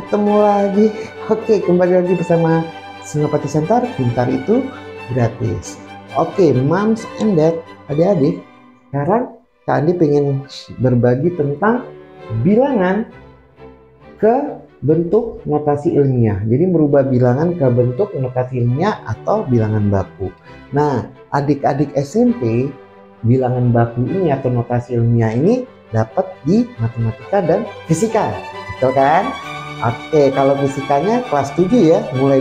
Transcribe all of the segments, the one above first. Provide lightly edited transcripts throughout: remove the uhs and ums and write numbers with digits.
ketemu lagi. Oke, kembali lagi bersama Senopati Center, pintar itu gratis. Oke, moms and dad, adik-adik, sekarang Kak Andi pengen berbagi tentang bilangan ke bentuk notasi ilmiah. Jadi merubah bilangan ke bentuk notasi ilmiah atau bilangan baku. Nah, adik-adik SMP, bilangan baku ini atau notasi ilmiah ini dapat di matematika dan fisika, betul kan? Oke, kalau fisikanya kelas 7 ya, mulai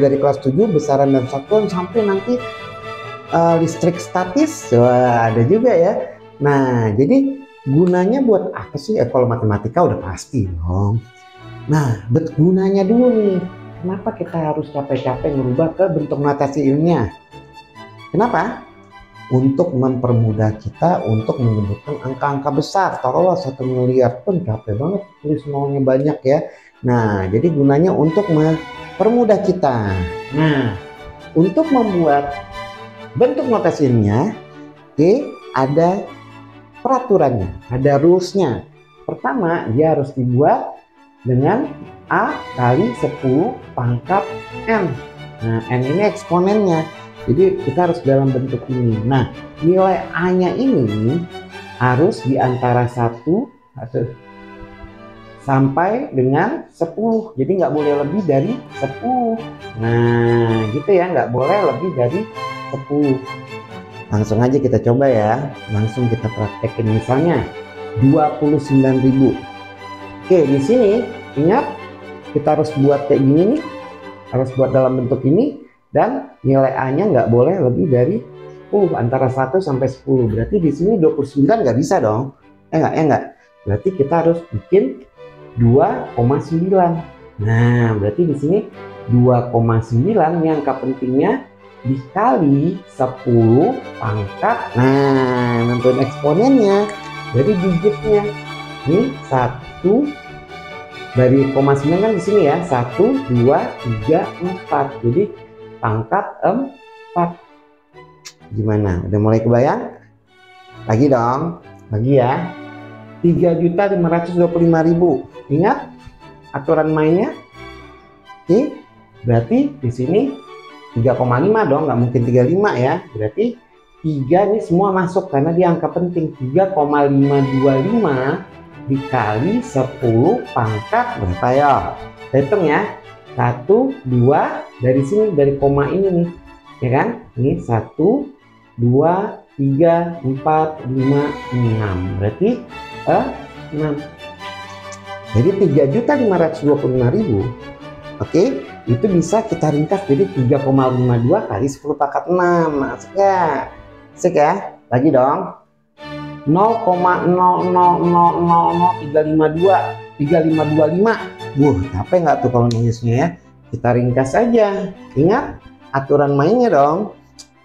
dari kelas 7 besaran dan satuan sampai nanti listrik statis. Wah, ada juga ya. Nah, jadi gunanya buat apa sih? Kalau matematika udah pasti dong. Nah, gunanya dulu nih, kenapa kita harus capek-capek merubah ke bentuk notasi ilmiah? Kenapa? Untuk mempermudah kita untuk menyebutkan angka-angka besar. Taruhlah 1 miliar pun capek banget tulis nolnya banyak ya. Nah, jadi gunanya untuk mempermudah kita. Nah, untuk membuat bentuk notasi ilmiah, oke, ada peraturannya, ada rules-nya. Pertama, dia harus dibuat dengan A kali 10 pangkat N. Nah, N ini eksponennya. Jadi kita harus dalam bentuk ini. Nah, nilai A-nya ini harus di antara 1 sampai dengan 10. Jadi nggak boleh lebih dari 10. Nah, gitu ya, nggak boleh lebih dari 10. Langsung aja kita coba ya. Langsung kita praktekin, misalnya 29.000. Oke, di sini ingat kita harus buat kayak gini nih. Harus buat dalam bentuk ini. Dan nilai A-nya nggak boleh lebih dari 10, antara 1 sampai 10. Berarti di sini 29 nggak bisa dong. Enggak. Berarti kita harus bikin 2,9. Nah, berarti di sini 2,9 ini angka pentingnya dikali 10 pangkat. Nah, nentuin eksponennya dari digitnya. Ini 1. Dari 0,9 kan di sini ya. 1, 2, 3, 4. Jadi pangkat 4. Gimana? Udah mulai kebayang? Lagi dong. Lagi ya. 3.525.000. Ingat aturan mainnya? Oke. Berarti di sini 3,5 dong, nggak mungkin 35 ya. Berarti 3 ini semua masuk karena dia angka penting. 3,525 dikali 10 pangkat berapa ya? Kita hitung ya. 1, 2, dari sini, dari koma ini nih, ya kan? Ini 1, 2, 3, 4, 5, 6. Berarti 6. Jadi 3.525.000, oke, itu bisa kita ringkas jadi 3,52 kali 10 pangkat 6, masuk ya? Masuk ya? Lagi dong. 0,0000352. Capek nggak tuh kalau nulisnya ya? Kita ringkas aja. Ingat aturan mainnya dong.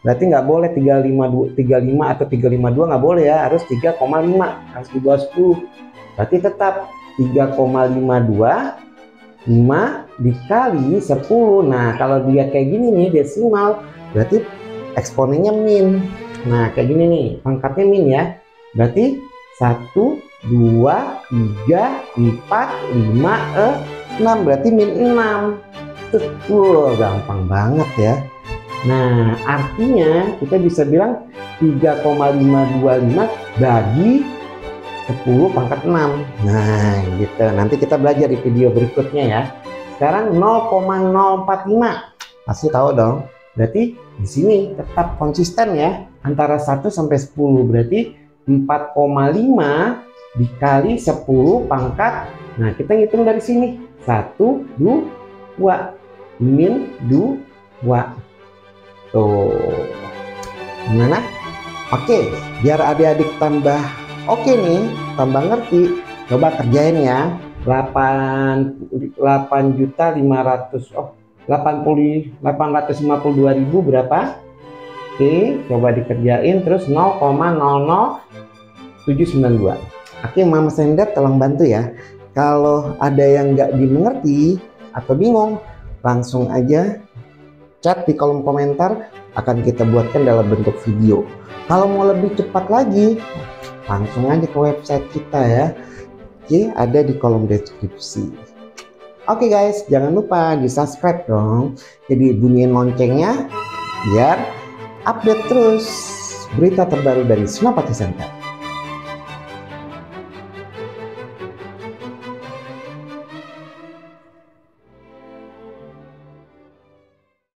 Berarti nggak boleh 35 atau 352, nggak boleh ya. Harus 3,5, harus di bawah 10. Berarti tetap 3,52 5 dikali 10. Nah, kalau dia kayak gini nih desimal, berarti eksponennya min. Nah, kayak gini nih, pangkatnya min ya. Berarti 1, 2, 3, 4, 5, 6. Berarti min 6. Betul, gampang banget ya. Nah, artinya kita bisa bilang 3,525 bagi 10 pangkat 6. Nah, gitu. Nanti kita belajar di video berikutnya ya. Sekarang 0,045. Pasti tahu dong. Berarti di sini tetap konsisten ya. Antara 1 sampai 10. Berarti 4,5 dikali 10 pangkat. Nah, kita ngitung dari sini. 1, 2, min 2. Tuh. Gimana? Oke, biar adik-adik tambah oke nih, tambah ngerti. Coba kerjain ya. 852.000 berapa? Oke, coba dikerjain terus 0,00792. Oke, Mama Sender tolong bantu ya. Kalau ada yang nggak dimengerti atau bingung, langsung aja chat di kolom komentar, akan kita buatkan dalam bentuk video. Kalau mau lebih cepat lagi, langsung aja ke website kita ya. Oke, ada di kolom deskripsi. Oke guys, jangan lupa di subscribe dong. Jadi bunyiin loncengnya biar update terus berita terbaru dari Senopati Center.